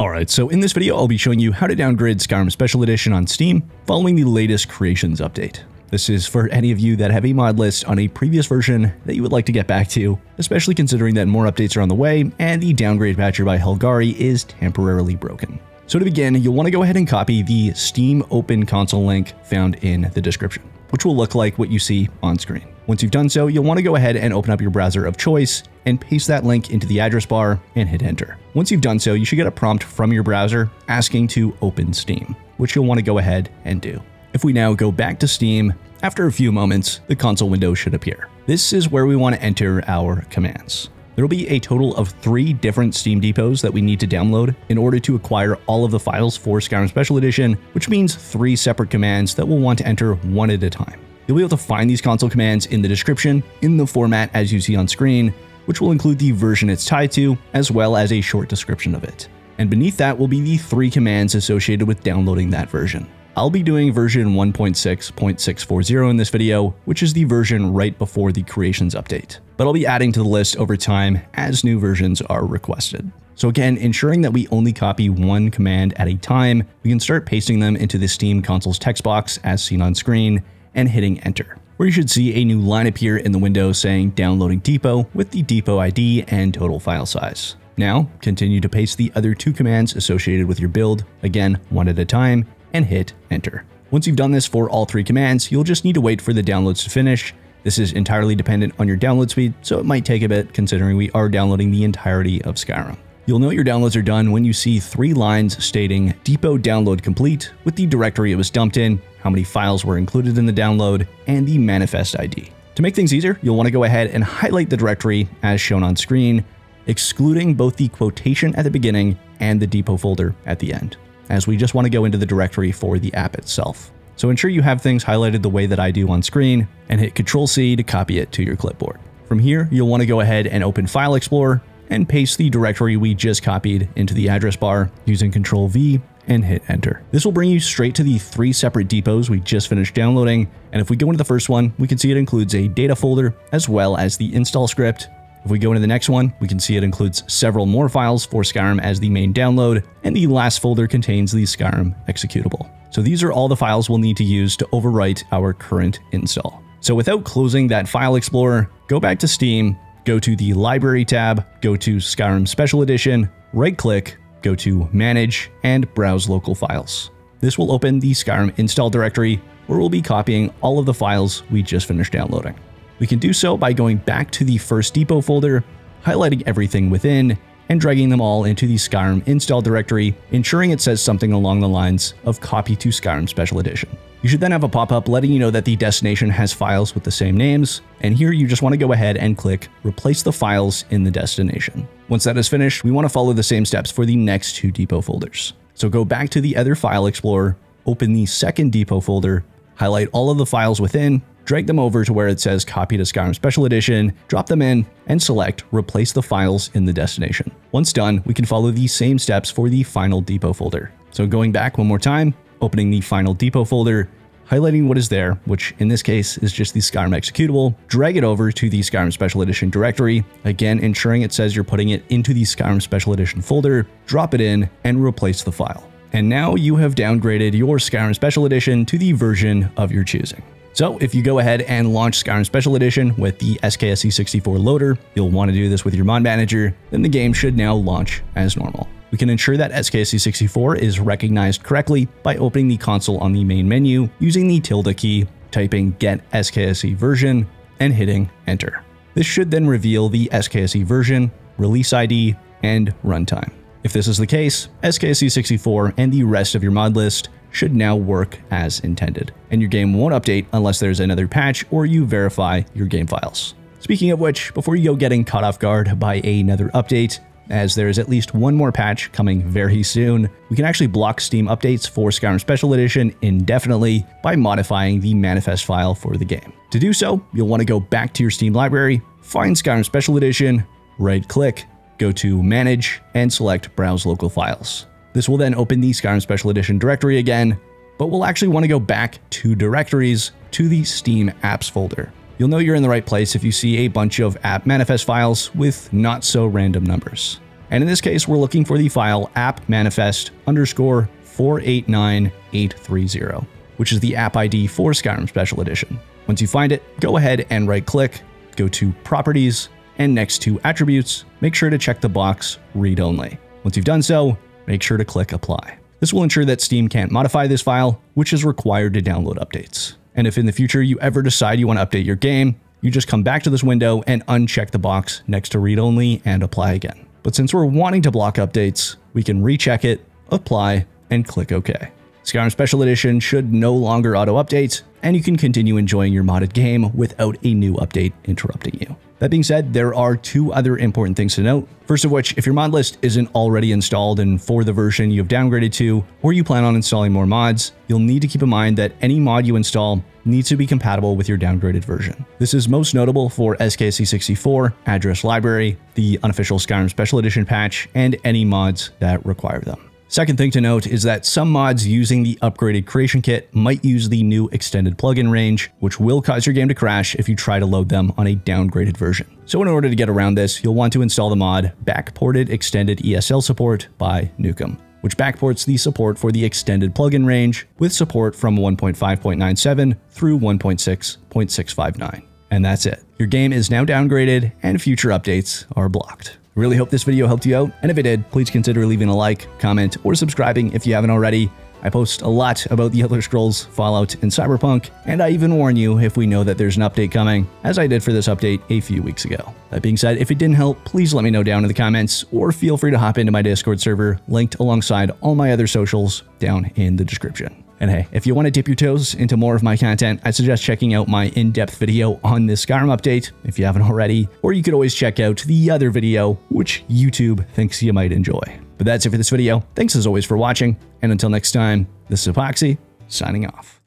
Alright, so in this video I'll be showing you how to downgrade Skyrim Special Edition on Steam following the latest Creations update. This is for any of you that have a mod list on a previous version that you would like to get back to, especially considering that more updates are on the way and the downgrade patcher by Helgari is temporarily broken. So to begin, you'll want to go ahead and copy the Steam Open Console link found in the description, which will look like what you see on screen. Once you've done so, you'll want to go ahead and open up your browser of choice and paste that link into the address bar and hit enter. Once you've done so, you should get a prompt from your browser asking to open Steam, which you'll want to go ahead and do. If we now go back to Steam, after a few moments, the console window should appear. This is where we want to enter our commands. There will be a total of 3 different Steam depots that we need to download in order to acquire all of the files for Skyrim Special Edition, which means 3 separate commands that we'll want to enter one at a time. You'll be able to find these console commands in the description, in the format as you see on screen, which will include the version it's tied to, as well as a short description of it. And beneath that will be the 3 commands associated with downloading that version. I'll be doing version 1.6.640 in this video, which is the version right before the Creations update, but I'll be adding to the list over time as new versions are requested. So again, ensuring that we only copy one command at a time, we can start pasting them into the Steam console's text box as seen on screen, and hitting enter, where you should see a new line appear in the window saying downloading depot with the depot ID and total file size. Now, continue to paste the other 2 commands associated with your build, again, one at a time, and hit enter. Once you've done this for all 3 commands, you'll just need to wait for the downloads to finish. This is entirely dependent on your download speed, so it might take a bit considering we are downloading the entirety of Skyrim. You'll know your downloads are done when you see 3 lines stating depot download complete with the directory it was dumped in, how many files were included in the download, and the manifest ID. To make things easier, you'll want to go ahead and highlight the directory as shown on screen, excluding both the quotation at the beginning and the depot folder at the end, as we just want to go into the directory for the app itself. So ensure you have things highlighted the way that I do on screen and hit Ctrl+C to copy it to your clipboard. From here, you'll want to go ahead and open File Explorer and paste the directory we just copied into the address bar using Ctrl+V and hit enter. This will bring you straight to the 3 separate depots we just finished downloading, and if we go into the first one, we can see it includes a data folder as well as the install script. If we go into the next one, we can see it includes several more files for Skyrim as the main download, and the last folder contains the Skyrim executable. So these are all the files we'll need to use to overwrite our current install. So without closing that file explorer, go back to Steam, go to the Library tab, go to Skyrim Special Edition, right-click, go to Manage, and Browse Local Files. This will open the Skyrim install directory, where we'll be copying all of the files we just finished downloading. We can do so by going back to the first depot folder, highlighting everything within, and dragging them all into the Skyrim install directory, ensuring it says something along the lines of Copy to Skyrim Special Edition. You should then have a pop-up letting you know that the destination has files with the same names, and here you just want to go ahead and click Replace the files in the destination. Once that is finished, we want to follow the same steps for the next 2 depot folders. So go back to the other file explorer, open the second depot folder, highlight all of the files within, drag them over to where it says Copy to Skyrim Special Edition, drop them in, and select Replace the files in the destination. Once done, we can follow the same steps for the final depot folder. So going back one more time, opening the final depot folder, highlighting what is there, which in this case is just the Skyrim executable, drag it over to the Skyrim Special Edition directory, again ensuring it says you're putting it into the Skyrim Special Edition folder, drop it in, and replace the file. And now you have downgraded your Skyrim Special Edition to the version of your choosing. So if you go ahead and launch Skyrim Special Edition with the SKSE64 loader, you'll want to do this with your mod manager, then the game should now launch as normal. We can ensure that SKSE64 is recognized correctly by opening the console on the main menu, using the tilde key, typing get SKSE version, and hitting enter. This should then reveal the SKSE version, release ID, and runtime. If this is the case, SKSE64 and the rest of your mod list should now work as intended, and your game won't update unless there's another patch or you verify your game files. Speaking of which, before you go getting caught off guard by another update, as there is at least one more patch coming very soon, we can actually block Steam updates for Skyrim Special Edition indefinitely by modifying the manifest file for the game. To do so, you'll want to go back to your Steam library, find Skyrim Special Edition, right-click, go to Manage, and select Browse Local Files. This will then open the Skyrim Special Edition directory again, but we'll actually want to go back 2 directories to the Steam Apps folder. You'll know you're in the right place if you see a bunch of app manifest files with not so random numbers. And in this case, we're looking for the file app_manifest_489830, which is the app ID for Skyrim Special Edition. Once you find it, go ahead and right click, go to Properties, and next to Attributes, make sure to check the box Read Only. Once you've done so, make sure to click Apply. This will ensure that Steam can't modify this file, which is required to download updates. And if in the future you ever decide you want to update your game, you just come back to this window and uncheck the box next to Read Only and Apply again. But since we're wanting to block updates, we can recheck it, apply, and click OK. Skyrim Special Edition should no longer auto-update, and you can continue enjoying your modded game without a new update interrupting you. That being said, there are two other important things to note. First of which, if your mod list isn't already installed and for the version you've downgraded to, or you plan on installing more mods, you'll need to keep in mind that any mod you install needs to be compatible with your downgraded version. This is most notable for SKSE64, Address Library, the unofficial Skyrim Special Edition patch, and any mods that require them. Second thing to note is that some mods using the upgraded Creation Kit might use the new extended plugin range, which will cause your game to crash if you try to load them on a downgraded version. So in order to get around this, you'll want to install the mod Backported Extended ESL Support by Nukem, which backports the support for the extended plugin range with support from 1.5.97 through 1.6.659. And that's it. Your game is now downgraded and future updates are blocked. Really hope this video helped you out, and if it did, please consider leaving a like, comment, or subscribing if you haven't already. I post a lot about The Elder Scrolls, Fallout, and Cyberpunk, and I even warn you if we know that there's an update coming, as I did for this update a few weeks ago. That being said, if it didn't help, please let me know down in the comments, or feel free to hop into my Discord server, linked alongside all my other socials down in the description. And hey, if you want to dip your toes into more of my content, I suggest checking out my in-depth video on this Skyrim update if you haven't already, or you could always check out the other video, which YouTube thinks you might enjoy. But that's it for this video. Thanks as always for watching, and until next time, this is Apoqsi, signing off.